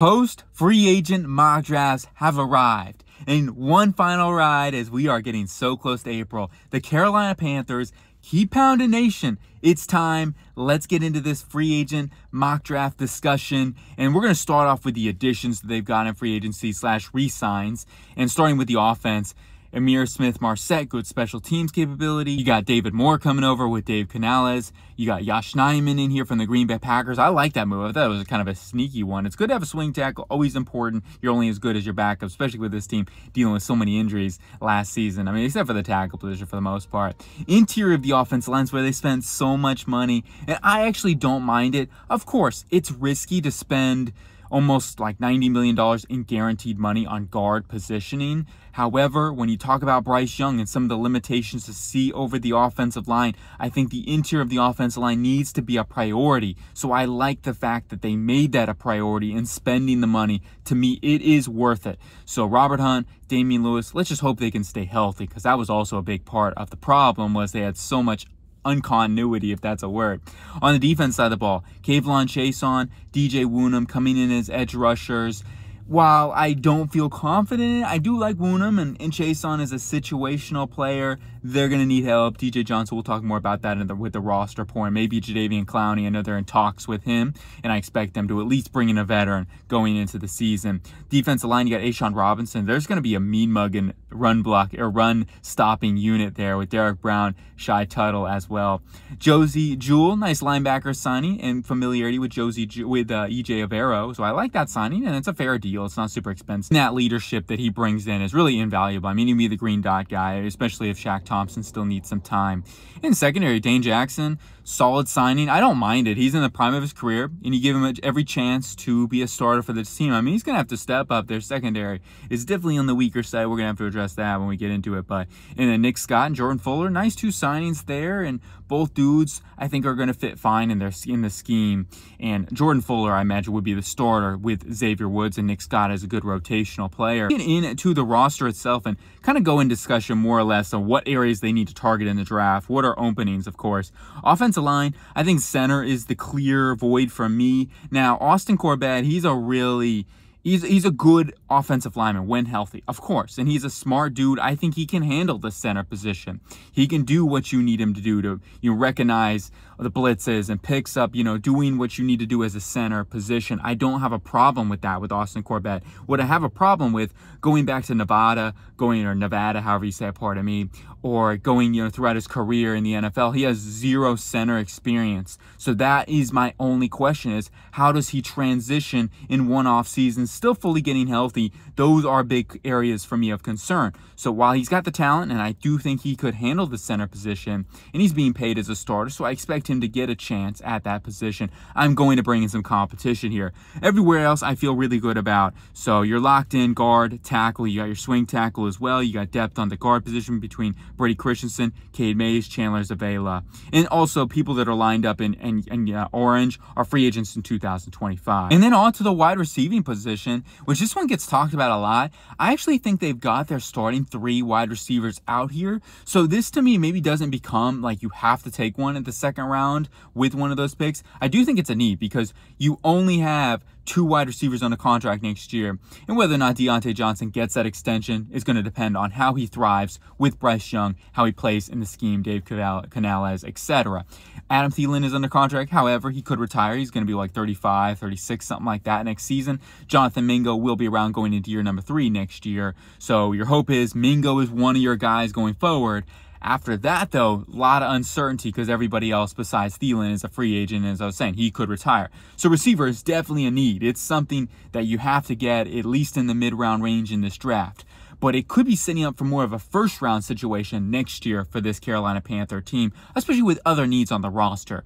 Post-free agent mock drafts have arrived. And one final ride as we are getting so close to April. The Carolina Panthers keep pounding nation. It's time. Let's get into this free agent mock draft discussion. And we're going to start off with the additions that they've got in free agency / re-signs. And starting with the offense, Amir Smith-Marset, good special teams capability. You got David Moore coming over with Dave Canales. You got Josh Neiman in here from the Green Bay Packers. I like that move. I thought it was kind of a sneaky one. It's good to have a swing tackle, always important. You're only as good as your backup, especially with this team dealing with so many injuries last season. I mean, except for the tackle position for the most part. Interior of the offensive lines where they spent so much money, and I actually don't mind it. Of course, it's risky to spend almost like $90 million in guaranteed money on guard positioning. However, when you talk about Bryce Young and some of the limitations to see over the offensive line, I think the interior of the offensive line needs to be a priority. So I like the fact that they made that a priority and spending the money. To me, it is worth it. So Robert Hunt, Damian Lewis, let's just hope they can stay healthy, because that was also a big part of the problem was they had so much uncontinuity, if that's a word. On the defense side of the ball, K'Lavon Chaisson, DJ Wonnum coming in as edge rushers. While I don't feel confident in it, I do like Wonnum and Chaisson as a situational player. They're going to need help. DJ Johnson, we'll talk more about that with the roster point. Maybe Jadeveon Clowney, I know they're in talks with him, and I expect them to at least bring in a veteran going into the season. Defensive line, you got Austin Corbett. There's going to be a mean mugging run stopping unit there with Derrick Brown, Shy Tuttle as well. Josey Jewell, nice linebacker signing and familiarity with EJ Averro. So I like that signing, and it's a fair deal. It's not super expensive. And that leadership that he brings in is really invaluable. I mean, he'd be the green dot guy, especially if Shaq Thompson still needs some time. In secondary, Dane Jackson, solid signing. I don't mind it. He's in the prime of his career, and you give him every chance to be a starter for this team. I mean, he's going to have to step up. Their secondary is definitely on the weaker side. We're going to have to address that when we get into it. But, and then Nick Scott and Jordan Fuller, nice two signings there. And both dudes, I think, are going to fit fine in the scheme. And Jordan Fuller, I imagine, would be the starter with Xavier Woods, and Nick Scott is a good rotational player. Get into the roster itself and kind of go in discussion more or less on what areas they need to target in the draft. What are openings, of course. Offensive line, I think center is the clear void for me. Now, Austin Corbett, he's a good offensive lineman when healthy, of course, and he's a smart dude. I think he can handle the center position. He can do what you need him to do to recognize the blitzes and picks up, doing what you need to do as a center position. I don't have a problem with that with Austin Corbett. What I have a problem with going back to Nevada, however you say it, pardon me, or going, throughout his career in the NFL, he has zero center experience. So that is my only question is, how does he transition in one offseason? Still fully getting healthy, those are big areas for me of concern. So while he's got the talent, and I do think he could handle the center position, and he's being paid as a starter, so I expect him to get a chance at that position. I'm going to bring in some competition here. Everywhere else, I feel really good about. So you're locked in guard, tackle, you got your swing tackle as well, you got depth on the guard position between Brady Christensen, Cade Mays, Chandler Zavela, and also people that are lined up in orange are free agents in 2025. And then on to the wide receiving position, which this one gets talked about a lot. I actually think they've got their starting three wide receivers out here. So this to me maybe doesn't become like you have to take one at the second round with one of those picks. I do think it's a need because you only have two wide receivers on a contract next year. And whether or not Diontae Johnson gets that extension is going to depend on how he thrives with Bryce Young, how he plays in the scheme, Dave Canales, etc. Adam Thielen is under contract. However, he could retire. He's going to be like 35, 36, something like that next season. Jonathan Mingo will be around going into year number 3 next year. So your hope is Mingo is one of your guys going forward. After that, though, a lot of uncertainty because everybody else besides Thielen is a free agent. As I was saying, he could retire. So receiver is definitely a need. It's something that you have to get at least in the mid-round range in this draft. But it could be setting up for more of a first-round situation next year for this Carolina Panther team, especially with other needs on the roster.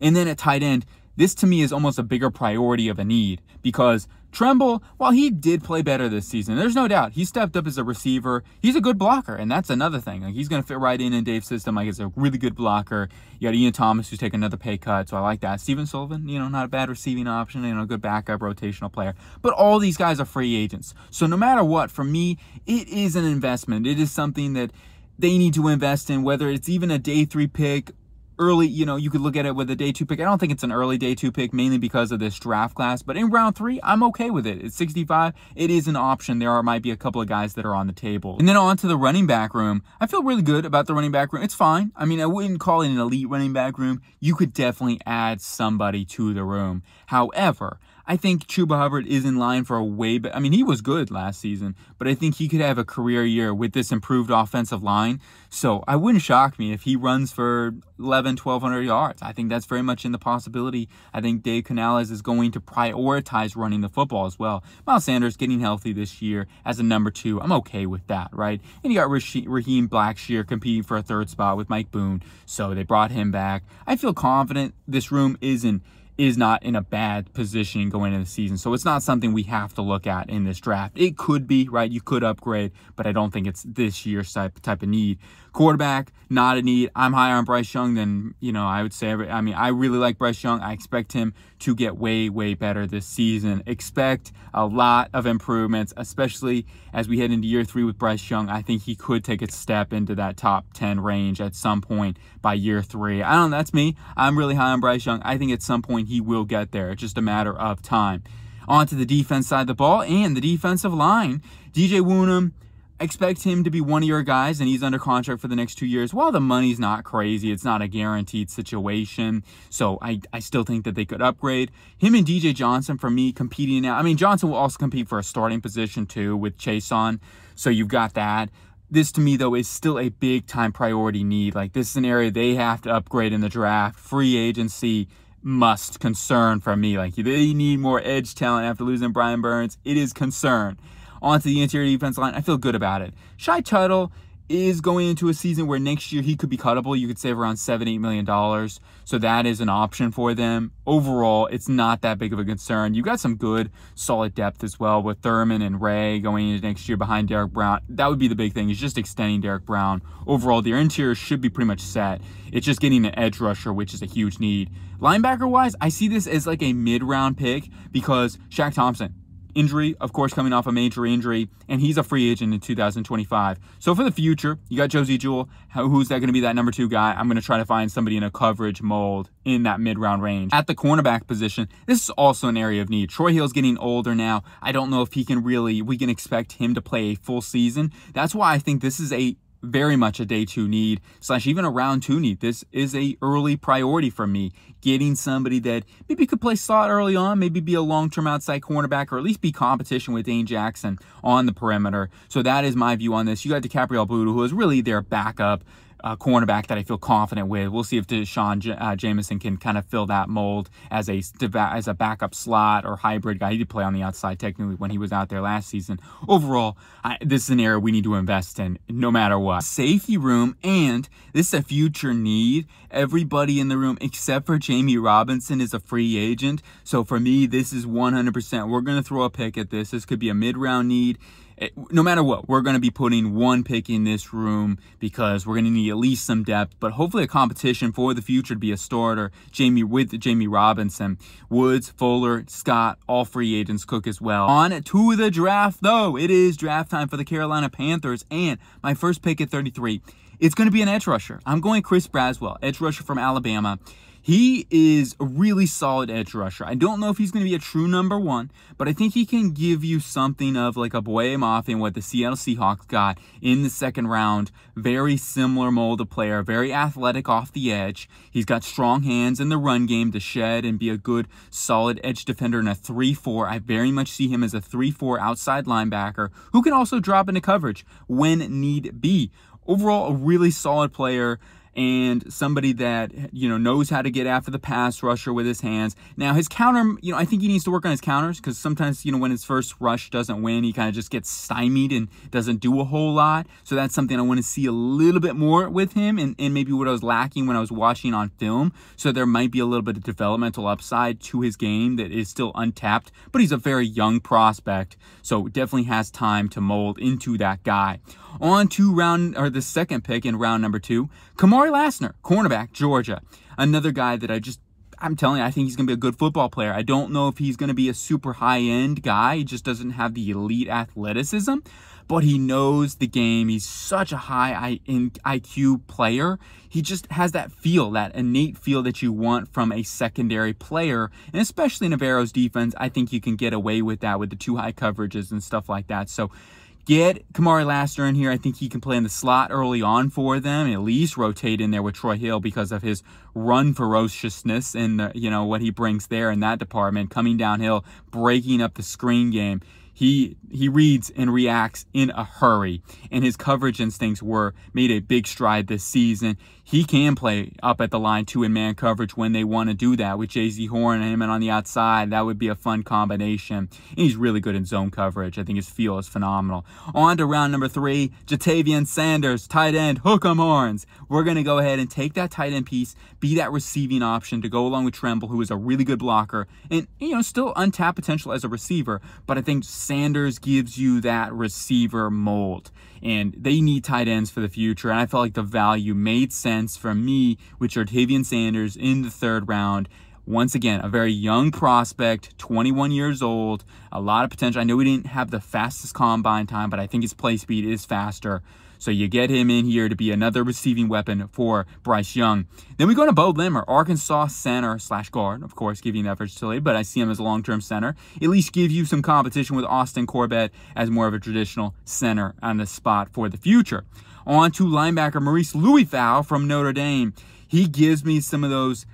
And then at tight end, this to me is almost a bigger priority of a need because Tremble, while he did play better this season, there's no doubt he stepped up as a receiver. He's a good blocker, and that's another thing. Like, he's going to fit right in Dave's system. Like, he's a really good blocker. You got Ian Thomas, who's taking another pay cut, so I like that. Steven Sullivan, not a bad receiving option, good backup rotational player. But all these guys are free agents. So no matter what, for me, it is an investment. It is something that they need to invest in, whether it's even a day 3 pick early, you know, you could look at it with a day 2 pick. I don't think it's an early day 2 pick, mainly because of this draft class. But in round 3, I'm okay with it. It's 65. It is an option. There might be a couple of guys that are on the table. And then on to the running back room. I feel really good about the running back room. It's fine. I mean, I wouldn't call it an elite running back room. You could definitely add somebody to the room. However, I think Chuba Hubbard is in line for a way better. I mean, he was good last season, but I think he could have a career year with this improved offensive line. So I wouldn't shock me if he runs for 1,200 yards. I think that's very much in the possibility. I think Dave Canales is going to prioritize running the football as well. Miles Sanders getting healthy this year as a number 2. I'm okay with that, right? And you got Raheem Blackshear competing for a 3rd spot with Mike Boone. So they brought him back. I feel confident this room is not in a bad position going into the season. So it's not something we have to look at in this draft. It could be, right? You could upgrade, but I don't think it's this year's type of need. Quarterback, not a need. I'm higher on Bryce Young than, you know, I would say. I mean, I really like Bryce Young. I expect him to get way, way better this season. Expect a lot of improvements, especially as we head into year 3 with Bryce Young. I think he could take a step into that top 10 range at some point by year 3. I don't know. That's me. I'm really high on Bryce Young. I think at some point he will get there. It's just a matter of time. On to the defense side of the ball and the defensive line. DJ Wonnum, expect him to be one of your guys, and he's under contract for the next 2 years. While the money's not crazy, it's not a guaranteed situation. So I still think that they could upgrade. Him and DJ Johnson, for me, competing now. I mean, Johnson will also compete for a starting position too with Chaisson. So you've got that. This, to me, though, is still a big-time priority need. Like, this is an area they have to upgrade in the draft. Free agency must concern for me. Like, they need more edge talent after losing Brian Burns. It is concern. Onto the interior defense line, I feel good about it. Shy Tuttle is going into a season where next year he could be cuttable. You could save around $7–8 million, so that is an option for them. Overall, it's not that big of a concern. You got some good, solid depth as well with Thurman and Ray going into next year behind Derrick Brown. That would be the big thing, is just extending Derrick Brown. Overall, their interior should be pretty much set. It's just getting an edge rusher, which is a huge need. Linebacker-wise, I see this as like a mid-round pick because Shaq Thompson, injury, of course, coming off a major injury, and he's a free agent in 2025. So for the future, you got Josey Jewell. Who's that going to be that number 2 guy? I'm going to try to find somebody in a coverage mold in that mid-round range. At the cornerback position, this is also an area of need. Troy Hill's getting older now. I don't know if he can really, we can expect him to play a full season. That's why I think this is a very much a day 2 need / even a round 2 need. This is a early priority for me, getting somebody that maybe could play slot early on, maybe be a long-term outside cornerback, or at least be competition with Dane Jackson on the perimeter. So that is my view on this. You got DiCaprio Budu, who is really their backup cornerback that I feel confident with. We'll see if Deshaun Jameson can kind of fill that mold as a backup slot or hybrid guy. He did play on the outside technically when he was out there last season. Overall, this is an area we need to invest in no matter what. Safety room, and this is a future need. Everybody in the room except for Jammie Robinson is a free agent. So for me, this is 100%. We're going to throw a pick at this. This could be a mid-round need. No matter what, we're going to be putting one pick in this room because we're going to need at least some depth, but hopefully a competition for the future to be a starter. Jammie Robinson, Woods, Fuller, Scott, all free agents, Cook as well. On to the draft, though. It is draft time for the Carolina Panthers, and my first pick at 33, it's going to be an edge rusher. I'm going Chris Braswell, edge rusher from Alabama. He is a really solid edge rusher. I don't know if he's going to be a true number 1, but I think he can give you something of like a Boye Mafe and what the Seattle Seahawks got in the 2nd round. Very similar mold of player, very athletic off the edge. He's got strong hands in the run game to shed and be a good, solid edge defender in a 3-4. I very much see him as a 3-4 outside linebacker who can also drop into coverage when need be. Overall, a really solid player, and somebody that, you know, knows how to get after the pass rusher with his hands. Now, his counter, you know, I think he needs to work on his counters because sometimes, you know, when his first rush doesn't win, he kind of just gets stymied and doesn't do a whole lot. So that's something I want to see a little bit more with him, and maybe what I was lacking when I was watching on film. So there might be a little bit of developmental upside to his game that is still untapped, but he's a very young prospect, so definitely has time to mold into that guy. On to the 2nd pick in round number 2, Kamari Lassner, cornerback, Georgia. Another guy that I just I'm telling you, I think he's going to be a good football player. I don't know if he's going to be a super high-end guy. He just doesn't have the elite athleticism, but he knows the game. He's such a high IQ player. He just has that feel, that innate feel that you want from a secondary player. And especially in Navarro's defense, I think you can get away with that with the two high coverages and stuff like that. So get Kamari Laster in here. I think he can play in the slot early on for them and at least rotate in there with Troy Hill because of his run ferociousness and what he brings there in that department, coming downhill, breaking up the screen game. He reads and reacts in a hurry, and his coverage instincts were made a big stride this season. He can play up at the line two in man coverage when they want to do that with J.Z. Horn and him, and on the outside, that would be a fun combination. And he's really good in zone coverage. I think his feel is phenomenal. On to round number 3, Ja'Tavion Sanders, tight end, hook 'em horns. We're going to go ahead and take that tight end piece, be that receiving option to go along with Tremble, who is a really good blocker and still untapped potential as a receiver, but I think Sanders gives you that receiver mold, and they need tight ends for the future. And I felt like the value made sense for me with Ja'Tavion Sanders in the 3rd round. Once again, a very young prospect, 21 years old, a lot of potential. I know he didn't have the fastest combine time, but I think his play speed is faster. So you get him in here to be another receiving weapon for Bryce Young. Then we go to Beaux Limmer, Arkansas center / guard, of course, giving that versatility, but I see him as a long-term center. At least give you some competition with Austin Corbett as more of a traditional center on the spot for the future. On to linebacker Maurice Louis-Fau from Notre Dame. He gives me some of those,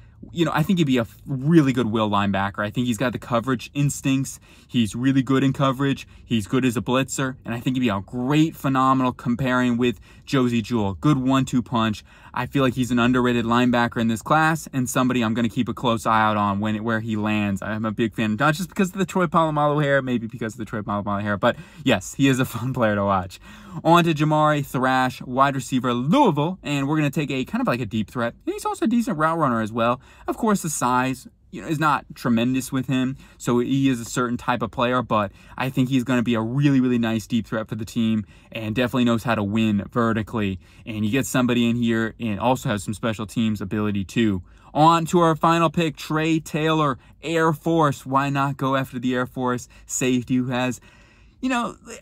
I think he'd be a really good will linebacker. I think he's got the coverage instincts. He's really good in coverage. He's good as a blitzer. And I think he'd be a great, phenomenal comparing with Josey Jewell. Good 1-2 punch. I feel like he's an underrated linebacker in this class and somebody I'm going to keep a close eye out on where he lands. I'm a big fan, not just because of the Troy Polamalu hair, maybe because of the Troy Polamalu hair, but yes, he is a fun player to watch. On to Jamari Thrash, wide receiver, Louisville, and we're going to take a kind of like a deep threat. And he's also a decent route runner as well. Of course, the size is not tremendous with him, so he is a certain type of player, but I think he's going to be a really, really nice deep threat for the team and definitely knows how to win vertically. And you get somebody in here and also has some special teams ability too. On to our final pick, Trey Taylor, Air Force. Why not go after the Air Force safety who has,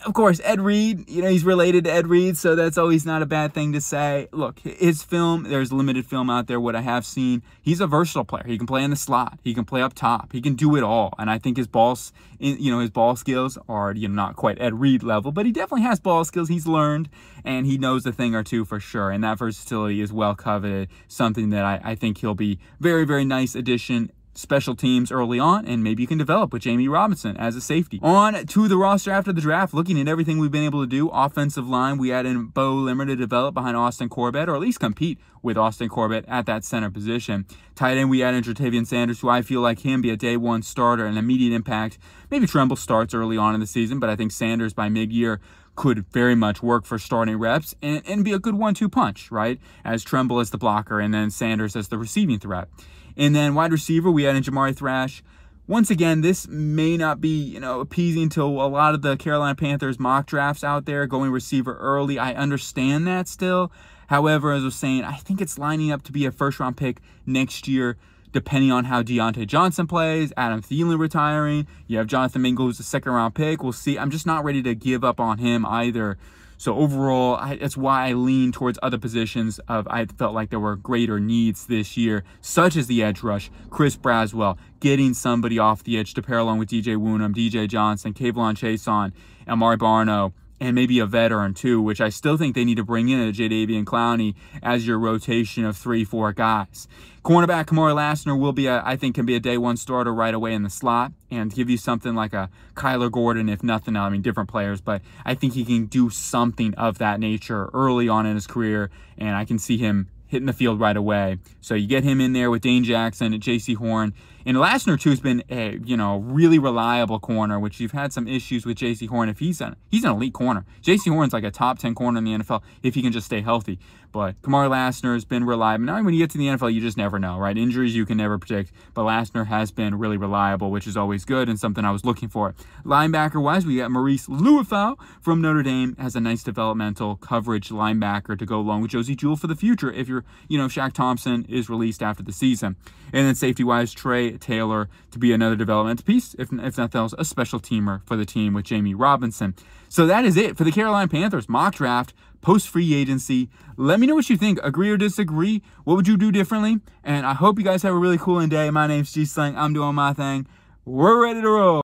of course, Ed Reed, he's related to Ed Reed, so that's always not a bad thing to say. Look, his film, there's limited film out there, what I have seen. He's a versatile player. He can play in the slot. He can play up top. He can do it all. And I think his balls, his ball skills are, not quite Ed Reed level, but he definitely has ball skills. He's learned, and he knows a thing or two for sure. And that versatility is well coveted, something that I think he'll be very, very nice addition. Special teams early on, and maybe you can develop with Jammie Robinson as a safety. On to the roster after the draft, looking at everything we've been able to do. Offensive line, we add in Beaux Limmer to develop behind Austin Corbett, or at least compete with Austin Corbett at that center position. Tight end, we add in Ja'Tavion Sanders, who I feel like him be a day one starter, an immediate impact. Maybe Tremble starts early on in the season, but I think Sanders by mid-year could very much work for starting reps and be a good 1-2 punch, right? As Tremble as the blocker and then Sanders as the receiving threat. And then wide receiver, we add in Jamari Thrash. Once again, this may not be, appeasing to a lot of the Carolina Panthers mock drafts out there, going receiver early. I understand that still. However, as I was saying, I think it's lining up to be a first-round pick next year, depending on how Diontae Johnson plays, Adam Thielen retiring. You have Jonathan Mingo, who's a second-round pick. We'll see. I'm just not ready to give up on him either. So overall, that's why I lean towards other positions I felt like there were greater needs this year, such as the edge rush, Chris Braswell, getting somebody off the edge to pair along with DJ Wonnum, DJ Johnson, K'Lavon Chaisson, Amari Barno, and maybe a veteran too, which I still think they need to bring in a Jadeveon Clowney as your rotation of 3-4 guys. Cornerback Kamari Laster will be, I think, can be a day one starter right away in the slot and give you something like a Kyler Gordon, if nothing. I mean, different players, but I think he can do something of that nature early on in his career, and I can see him hitting the field right away. So you get him in there with Dane Jackson and J.C. Horn. And Lassner, too, has been a, really reliable corner, which you've had some issues with J.C. Horn. He's an elite corner. J.C. Horn's like a top 10 corner in the NFL if he can just stay healthy. play. Kamari Lassner has been reliable. Now, when you get to the NFL, you just never know, right? Injuries you can never predict, but Lassner has been really reliable, which is always good and something I was looking for. Linebacker-wise, we got Maurice Louis-Fau from Notre Dame, has a nice developmental coverage linebacker to go along with Josey Jewell for the future if you're, you know, Shaq Thompson is released after the season. And then safety-wise, Trey Taylor to be another development piece, if nothing else, a special teamer for the team with Jammie Robinson. So that is it for the Carolina Panthers mock draft post-free agency. Let me know what you think. Agree or disagree? What would you do differently? And I hope you guys have a really cool day. My name's G Slang. I'm doing my thing. We're ready to roll.